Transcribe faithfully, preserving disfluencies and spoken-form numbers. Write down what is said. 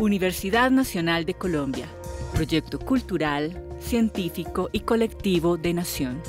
Universidad Nacional de Colombia, proyecto cultural, científico y colectivo de Nación.